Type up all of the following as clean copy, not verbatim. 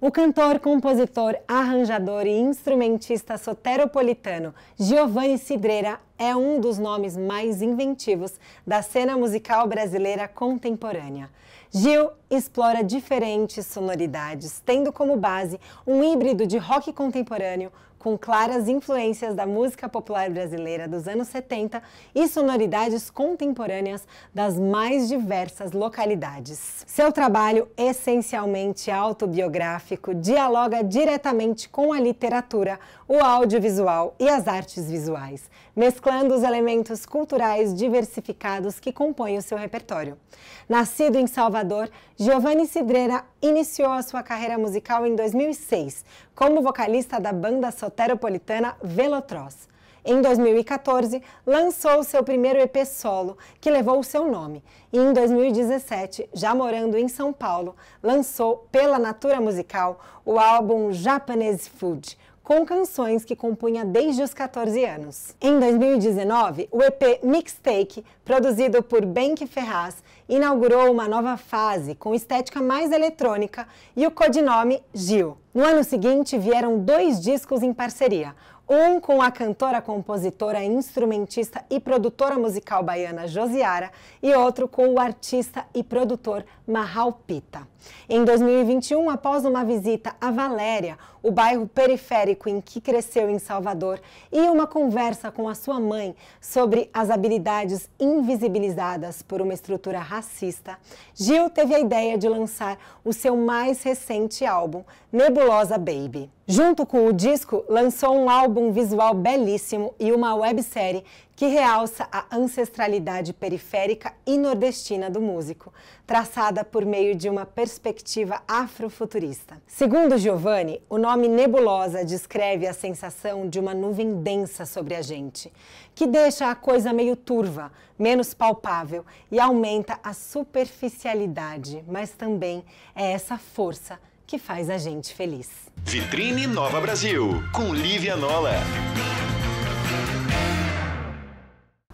O cantor, compositor, arranjador e instrumentista soteropolitano Giovani Cidreira é um dos nomes mais inventivos da cena musical brasileira contemporânea. Gil explora diferentes sonoridades, tendo como base um híbrido de rock contemporâneo com claras influências da música popular brasileira dos anos 70 e sonoridades contemporâneas das mais diversas localidades. Seu trabalho, essencialmente autobiográfico, dialoga diretamente com a literatura, o audiovisual e as artes visuais, mesclando os elementos culturais diversificados que compõem o seu repertório. Nascido em Salvador, Giovani Cidreira iniciou a sua carreira musical em 2006, como vocalista da banda soteropolitana Velotroz. Em 2014, lançou seu primeiro EP solo, que levou o seu nome. E em 2017, já morando em São Paulo, lançou pela Natura Musical o álbum Japanese Food, com canções que compunha desde os 14 anos. Em 2019, o EP Mix$take, produzido por Benke Ferraz, inaugurou uma nova fase com estética mais eletrônica e o codinome Gil. No ano seguinte, vieram 2 discos em parceria, um com a cantora, compositora, instrumentista e produtora musical baiana Josiara e outro com o artista e produtor Mahal Pita. Em 2021, após uma visita a Valéria, o bairro periférico em que cresceu em Salvador, e uma conversa com a sua mãe sobre as habilidades invisibilizadas por uma estrutura racista, Gil teve a ideia de lançar o seu mais recente álbum, Nebulosa Baby. Junto com o disco, lançou um álbum visual belíssimo e uma websérie que realça a ancestralidade periférica e nordestina do músico, traçada por meio de uma perspectiva afrofuturista. Segundo Giovani, o nome Nebulosa descreve a sensação de uma nuvem densa sobre a gente, que deixa a coisa meio turva, menos palpável e aumenta a superficialidade, mas também é essa força que faz a gente feliz. Vitrine Nova Brasil, com Lívia Nolla.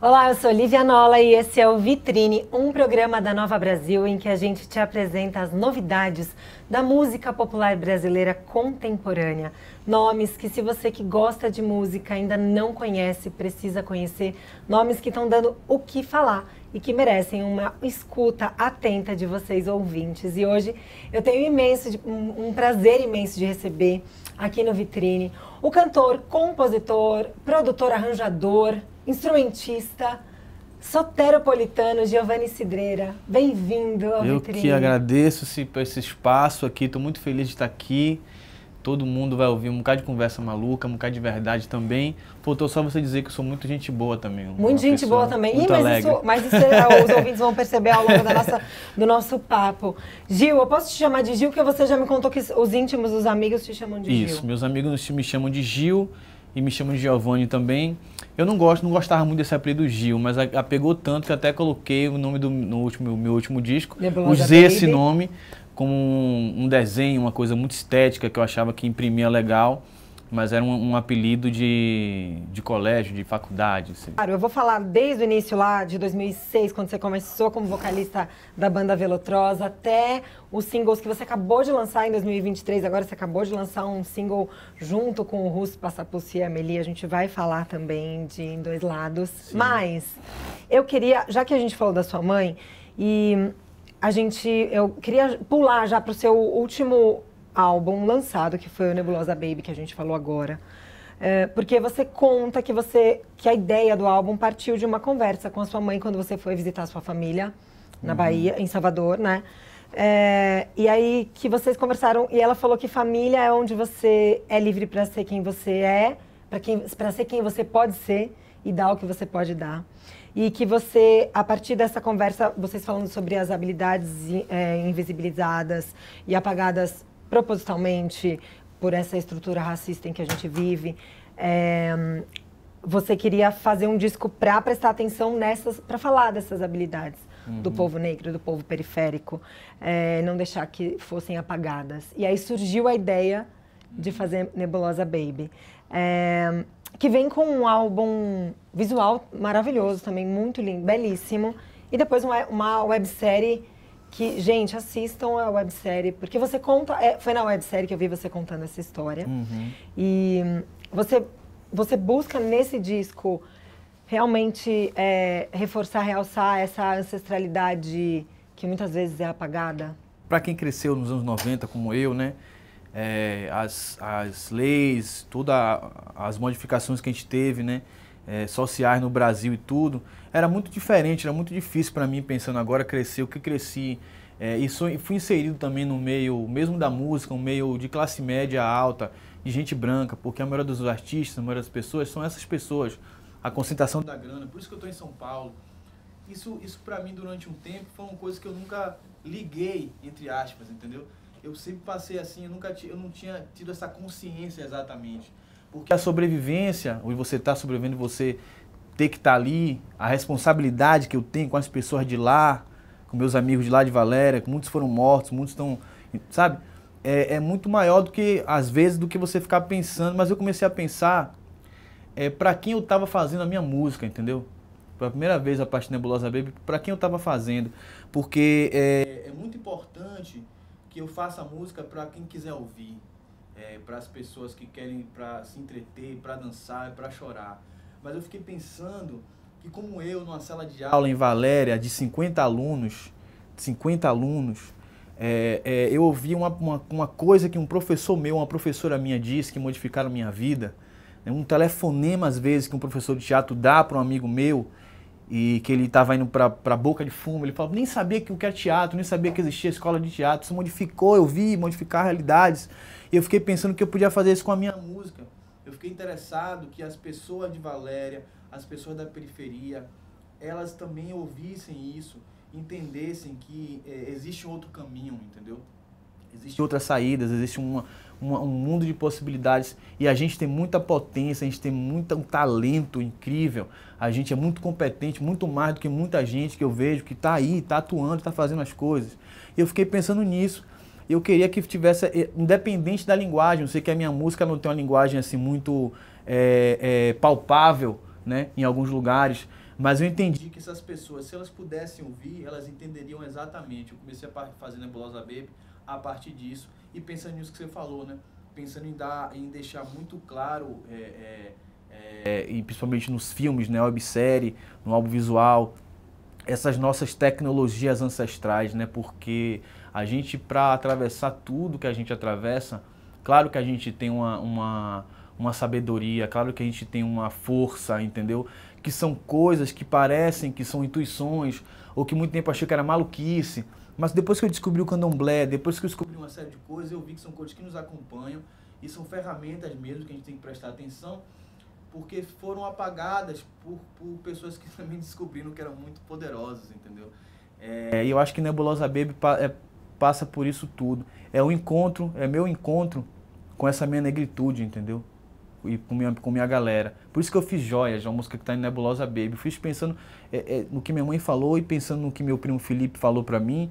Olá, eu sou Lívia Nolla e esse é o Vitrine, um programa da Nova Brasil em que a gente te apresenta as novidades da música popular brasileira contemporânea. Nomes que, se você que gosta de música ainda não conhece, precisa conhecer. Nomes que estão dando o que falar e que merecem uma escuta atenta de vocês, ouvintes. E hoje eu tenho um prazer imenso de receber aqui no Vitrine o cantor, compositor, produtor, arranjador, instrumentista soteropolitano Giovani Cidreira. Bem-vindo ao Vitrine. Eu que agradeço esse espaço aqui, estou muito feliz de estar aqui. Todo mundo vai ouvir um bocado de conversa maluca, um bocado de verdade também. Faltou só você dizer que eu sou muito gente boa também. Muito gente boa também. Muito alegre. Mas isso os ouvintes vão perceber ao longo do nosso papo. Gil, eu posso te chamar de Gil, porque você já me contou que os íntimos, os amigos te chamam de Gil. Isso, meus amigos me chamam de Gil e me chamam de Giovani também. Eu não gostava muito desse apelido Gil, mas apegou tanto que até coloquei o nome no meu último disco. Usei esse nome como um desenho, uma coisa muito estética que eu achava que imprimia legal, mas era um apelido de colégio, de faculdade. Assim. Claro, eu vou falar desde o início lá de 2006, quando você começou como vocalista da banda Velotroz, até os singles que você acabou de lançar em 2023. Agora você acabou de lançar um single junto com o Ruspa Sapucia e a Amélie. A gente vai falar também de Em Dois Lados. Sim. Mas eu queria, já que a gente falou da sua mãe, eu queria pular já para o seu último álbum lançado, que foi o Nebulosa Baby, que a gente falou agora, porque você conta que a ideia do álbum partiu de uma conversa com a sua mãe quando você foi visitar a sua família na Bahia, em Salvador, né? E aí que vocês conversaram e ela falou que família é onde você é livre para ser quem você é, para ser quem você pode ser e dar o que você pode dar. E que você, a partir dessa conversa, vocês falando sobre as habilidades invisibilizadas e apagadas propositalmente por essa estrutura racista em que a gente vive, você queria fazer um disco para prestar atenção nessas, para falar dessas habilidades do povo negro, do povo periférico, não deixar que fossem apagadas. E aí surgiu a ideia de fazer Nebulosa Baby, que vem com um álbum visual maravilhoso também, muito lindo, belíssimo, e depois uma websérie que, gente, assistam a websérie, porque você conta... foi na websérie que eu vi você contando essa história. Uhum. E você busca nesse disco realmente reforçar, realçar essa ancestralidade que muitas vezes é apagada. Para quem cresceu nos anos 90, como eu, né? As leis, todas as modificações que a gente teve, né? Sociais no Brasil e tudo, era muito diferente, era muito difícil para mim, pensando agora, crescer o que cresci. Fui inserido também no meio, mesmo da música, um meio de classe média alta, de gente branca, porque a maioria dos artistas, a maioria das pessoas, são essas pessoas. A concentração da grana, por isso que eu estou em São Paulo. Isso para mim, durante um tempo, foi uma coisa que eu nunca liguei, entre aspas, entendeu? Eu sempre passei assim, eu não tinha tido essa consciência exatamente. Porque a sobrevivência, onde você está sobrevivendo, você ter que estar ali, a responsabilidade que eu tenho com as pessoas de lá, com meus amigos de lá de Valéria, muitos foram mortos, muitos estão, sabe? É muito maior do que, às vezes, do que você ficar pensando, mas eu comecei a pensar para quem eu estava fazendo a minha música, entendeu? Pela primeira vez a parte Nebulosa Baby, para quem eu estava fazendo, porque é muito importante que eu faça música para quem quiser ouvir. Para as pessoas que querem para se entreter, para dançar, para chorar. Mas eu fiquei pensando que como eu, numa sala de aula em Valéria, de 50 alunos, eu ouvi uma coisa que um professor meu, uma professora minha disse, que modificaram a minha vida. Um telefonema, às vezes, que um professor de teatro dá para um amigo meu, e que ele estava indo para a boca de fumo, ele falou, nem sabia que o que era teatro, nem sabia que existia escola de teatro, isso modificou, eu vi modificar realidades. E eu fiquei pensando que eu podia fazer isso com a minha música. Eu fiquei interessado que as pessoas de Valéria, as pessoas da periferia, elas também ouvissem isso, entendessem que existe outro caminho, entendeu? Existem outras saídas, existe um mundo de possibilidades e a gente tem muita potência, a gente tem um talento incrível, a gente é muito competente, muito mais do que muita gente que eu vejo que está aí, está atuando, está fazendo as coisas. E eu fiquei pensando nisso, eu queria que tivesse, independente da linguagem, eu sei que a minha música não tem uma linguagem assim muito palpável, né, em alguns lugares, mas eu entendi que essas pessoas, se elas pudessem ouvir, elas entenderiam exatamente. Eu comecei a fazer Nebulosa Baby a partir disso, e pensando nisso que você falou, né? Pensando em deixar muito claro, e principalmente nos filmes, né? Websérie, no álbum visual, essas nossas tecnologias ancestrais, né? Porque a gente, para atravessar tudo que a gente atravessa, claro que a gente tem uma sabedoria, claro que a gente tem uma força, entendeu? Que são coisas que parecem que são intuições, ou que muito tempo achei que era maluquice. Mas depois que eu descobri o candomblé, depois que eu descobri uma série de coisas, eu vi que são coisas que nos acompanham e são ferramentas mesmo que a gente tem que prestar atenção, porque foram apagadas por pessoas que também descobriram que eram muito poderosas, entendeu? E eu acho que Nebulosa Baby passa por isso tudo. É meu encontro com essa minha negritude, entendeu? E com minha galera. Por isso que eu fiz Joias, uma música que está em Nebulosa Baby. Fiz pensando no que minha mãe falou e pensando no que meu primo Felipe falou para mim,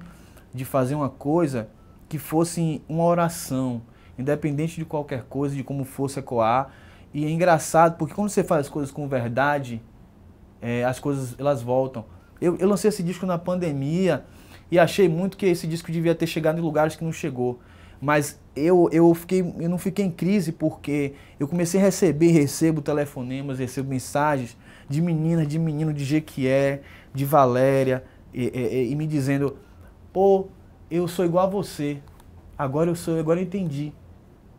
de fazer uma coisa que fosse uma oração, independente de qualquer coisa, de como fosse ecoar. E é engraçado, porque quando você faz as coisas com verdade, as coisas elas voltam. Eu lancei esse disco na pandemia e achei muito que esse disco devia ter chegado em lugares que não chegou. Mas eu não fiquei em crise porque eu comecei a recebo telefonemas, recebo mensagens de meninas, de menino de Jequié, de Valéria, e me dizendo, pô, eu sou igual a você, agora eu entendi,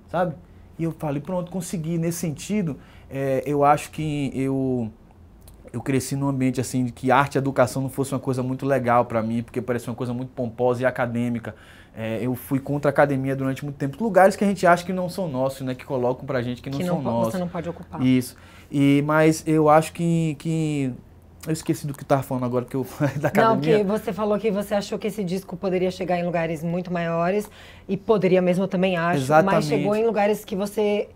sabe? E eu falei, pronto, consegui. Nesse sentido, eu acho que eu cresci num ambiente assim, de que arte e educação não fosse uma coisa muito legal para mim, porque parecia uma coisa muito pomposa e acadêmica. Eu fui contra a academia durante muito tempo. Lugares que a gente acha que não são nossos, né? Que colocam pra gente que não são nossos. Você não pode ocupar. Isso. Mas eu acho que... Eu esqueci do que eu tava falando agora, que eu da academia. Não, que você falou que você achou que esse disco poderia chegar em lugares muito maiores, e poderia mesmo, eu também acho. Exatamente. Mas chegou em lugares que você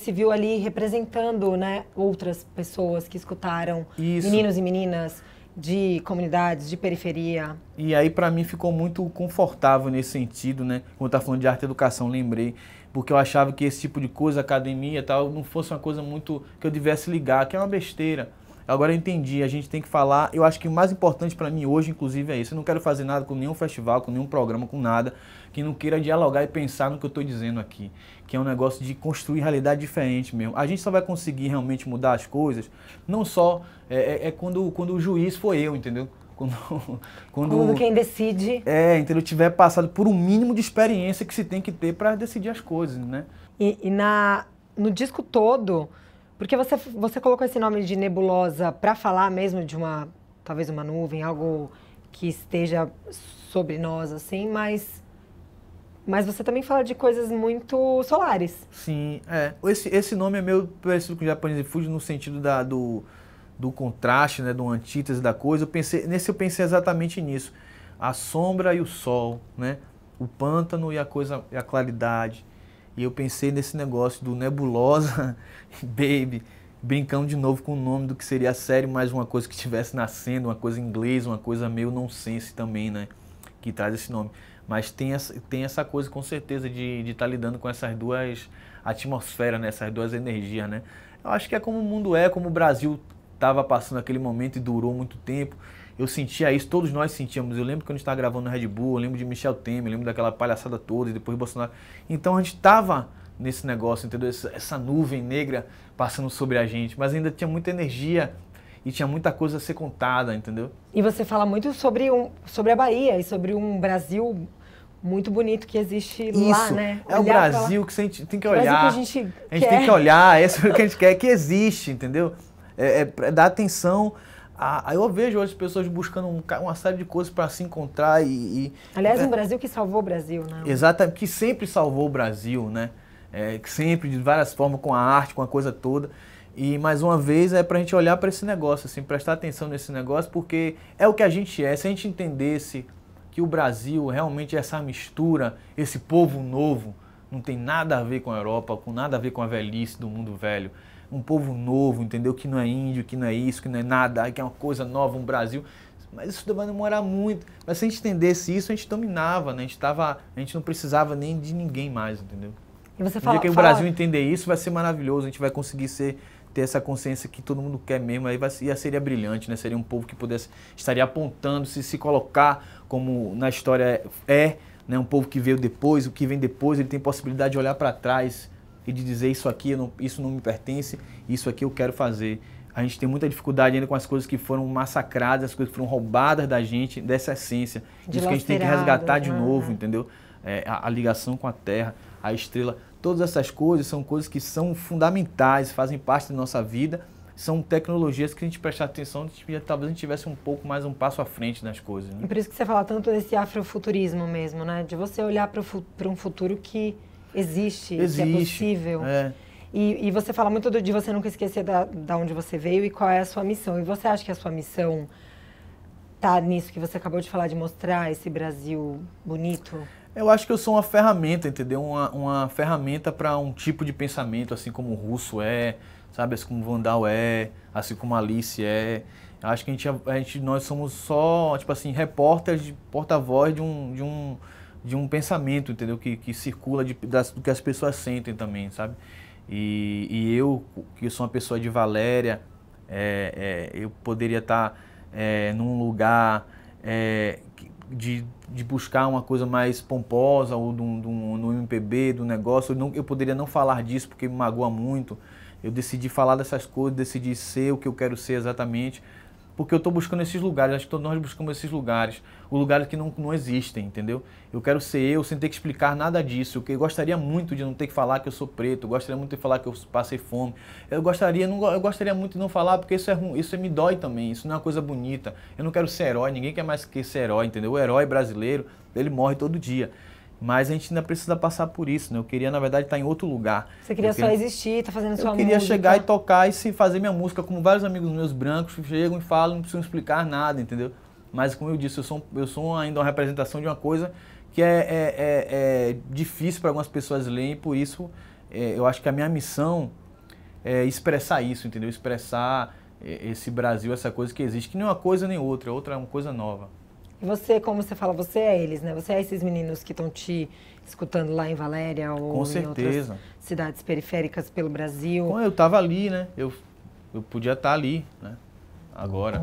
se viu ali representando, né, outras pessoas que escutaram, isso, meninos e meninas de comunidades, de periferia. E aí, para mim, ficou muito confortável nesse sentido, né? Quando eu tava falando de arte e educação, lembrei, porque eu achava que esse tipo de coisa, academia e tal, não fosse uma coisa muito que eu devesse ligar, que é uma besteira. Agora eu entendi, a gente tem que falar, eu acho que o mais importante para mim hoje, inclusive, é isso. Eu não quero fazer nada com nenhum festival, com nenhum programa, com nada, que não queira dialogar e pensar no que eu estou dizendo aqui, que é um negócio de construir realidade diferente mesmo. A gente só vai conseguir realmente mudar as coisas, não só, quando o juiz foi eu, entendeu? Quando quem decide. É, entendeu? Tiver passado por um mínimo de experiência que se tem que ter para decidir as coisas, né? No disco todo, porque você colocou esse nome de nebulosa para falar mesmo de uma, talvez uma nuvem, algo que esteja sobre nós, assim, mas você também fala de coisas muito solares. Sim, é. Esse nome é meio parecido com o Japanese Food no sentido do contraste, né, do antítese da coisa. Eu pensei exatamente nisso. A sombra e o sol, né? O pântano e a claridade. E eu pensei nesse negócio do Nebulosa Baby, brincando de novo com o nome do que seria a série, mas uma coisa que estivesse nascendo, uma coisa em inglês, uma coisa meio nonsense também, né? Que traz esse nome. Mas tem essa coisa, com certeza, de estar lidando com essas duas atmosferas, né? Essas duas energias, né? Eu acho que é como o mundo é, como o Brasil estava passando aquele momento e durou muito tempo. Eu sentia isso, todos nós sentíamos. Eu lembro que a gente estava gravando no Red Bull, eu lembro de Michel Temer, eu lembro daquela palhaçada toda, e depois Bolsonaro. Então a gente estava nesse negócio, entendeu? Essa nuvem negra passando sobre a gente, mas ainda tinha muita energia e tinha muita coisa a ser contada, entendeu? E você fala muito sobre a Bahia e sobre um Brasil muito bonito que existe lá, né? Olhar é o Brasil que a gente tem que olhar. Tem que olhar, esse é o que a gente quer, que existe, entendeu? É dar atenção. Eu vejo hoje as pessoas buscando uma série de coisas para se encontrar e... Aliás, um Brasil que salvou o Brasil, né? Exatamente, que sempre salvou o Brasil, né? Que sempre, de várias formas, com a arte, com a coisa toda. E, mais uma vez, é para a gente olhar para esse negócio, assim, prestar atenção nesse negócio, porque é o que a gente é. Se a gente entendesse que o Brasil realmente é essa mistura, esse povo novo, não tem nada a ver com a Europa, com nada a ver com a velhice do mundo velho. Um povo novo, entendeu? Que não é índio, que não é isso, que não é nada, que é uma coisa nova, um Brasil. Mas isso vai demorar muito. Mas se a gente entendesse isso, a gente dominava, né? A gente não precisava nem de ninguém mais, entendeu? E você fala, o Brasil entender isso, vai ser maravilhoso. A gente vai conseguir ter essa consciência que todo mundo quer mesmo. Aí seria brilhante, né? Seria um povo que estaria apontando, se colocar como na história é, né? Um povo que veio depois, o que vem depois, ele tem possibilidade de olhar para trás e de dizer isso aqui, isso não me pertence, isso aqui eu quero fazer. A gente tem muita dificuldade ainda com as coisas que foram massacradas, as coisas que foram roubadas da gente, dessa essência. Disso que a gente tem que resgatar de novo, entendeu? A ligação com a terra, a estrela, todas essas coisas são coisas que são fundamentais, fazem parte da nossa vida, são tecnologias que a gente prestar atenção, talvez a gente tivesse um pouco mais um passo à frente nas coisas. Né? E por isso que você fala tanto desse afrofuturismo mesmo, né? De você olhar para um futuro que... Existe, que é possível. É. E você fala muito de você nunca esquecer da onde você veio e qual é a sua missão. E você acha que a sua missão está nisso que você acabou de falar, de mostrar esse Brasil bonito? Eu acho que eu sou uma ferramenta, entendeu? Uma ferramenta para um tipo de pensamento, assim como o russo é, sabe? Assim como o Vandal é, assim como a Alice é. Eu acho que nós somos só, tipo assim, repórteres, porta-voz de um pensamento, entendeu? Que circula do que as pessoas sentem também, sabe? E eu, que sou uma pessoa de Valéria, eu poderia estar num lugar de buscar uma coisa mais pomposa, ou no MPB, do negócio. Eu poderia não falar disso, porque me magoa muito. Eu decidi falar dessas coisas, decidi ser o que eu quero ser exatamente, porque eu estou buscando esses lugares, acho que todos nós buscamos esses lugares, os lugares que não existem, entendeu? Eu quero ser eu sem ter que explicar nada disso, eu gostaria muito de não ter que falar que eu sou preto, eu gostaria muito de falar que eu passei fome, eu gostaria muito de não falar, porque isso é ruim, isso me dói também, isso não é uma coisa bonita, eu não quero ser herói, ninguém quer mais que ser herói, entendeu? O herói brasileiro, ele morre todo dia. Mas a gente ainda precisa passar por isso, né? Eu queria, na verdade, estar em outro lugar. Você queria só existir, tá fazendo sua música. Eu queria chegar e tocar e fazer minha música, como vários amigos meus brancos chegam e falam, não precisam explicar nada, entendeu? Mas, como eu disse, eu sou ainda uma representação de uma coisa que é difícil para algumas pessoas lerem, e por isso eu acho que a minha missão é expressar isso, entendeu? Expressar esse Brasil, essa coisa que existe, que não é uma coisa nem outra, outra é uma coisa nova. E você, como você fala, você é eles, né? Você é esses meninos que estão te escutando lá em Valéria ou com certeza em outras cidades periféricas pelo Brasil. Bom, eu estava ali, né? Eu podia estar ali, né? agora.